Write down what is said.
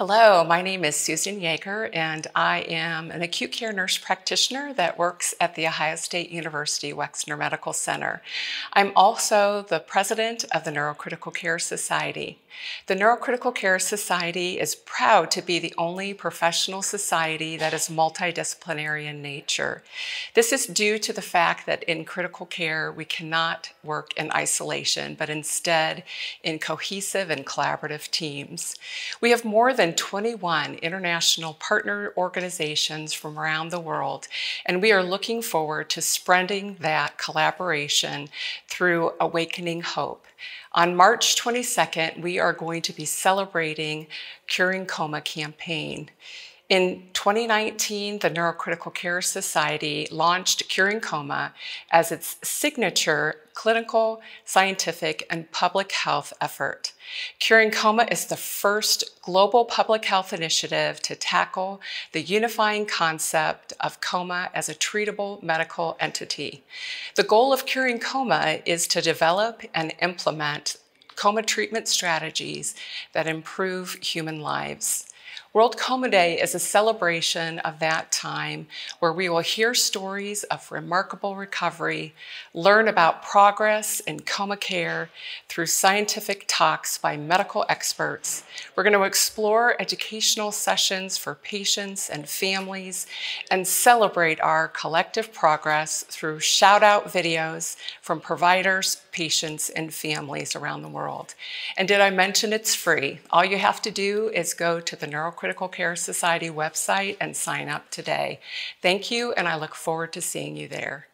Hello, my name is Susan Yeager, and I am an acute care nurse practitioner that works at the Ohio State University Wexner Medical Center. I'm also the president of the Neurocritical Care Society. The Neurocritical Care Society is proud to be the only professional society that is multidisciplinary in nature. This is due to the fact that in critical care, we cannot work in isolation, but instead in cohesive and collaborative teams. We have more than 21 international partner organizations from around the world, and we are looking forward to spreading that collaboration through Awakening Hope. On March 22nd, we are going to be celebrating Curing Coma campaign. In 2019, the Neurocritical Care Society launched Curing Coma as its signature clinical, scientific, and public health effort. Curing Coma is the first global public health initiative to tackle the unifying concept of coma as a treatable medical entity. The goal of Curing Coma is to develop and implement coma treatment strategies that improve human lives. World Coma Day is a celebration of that time where we will hear stories of remarkable recovery, learn about progress in coma care through scientific talks by medical experts. We're going to explore educational sessions for patients and families and celebrate our collective progress through shout-out videos from providers, patients, and families around the world. And did I mention it's free? All you have to do is go to the Neurocritical Care Society website and sign up today. Thank you, and I look forward to seeing you there.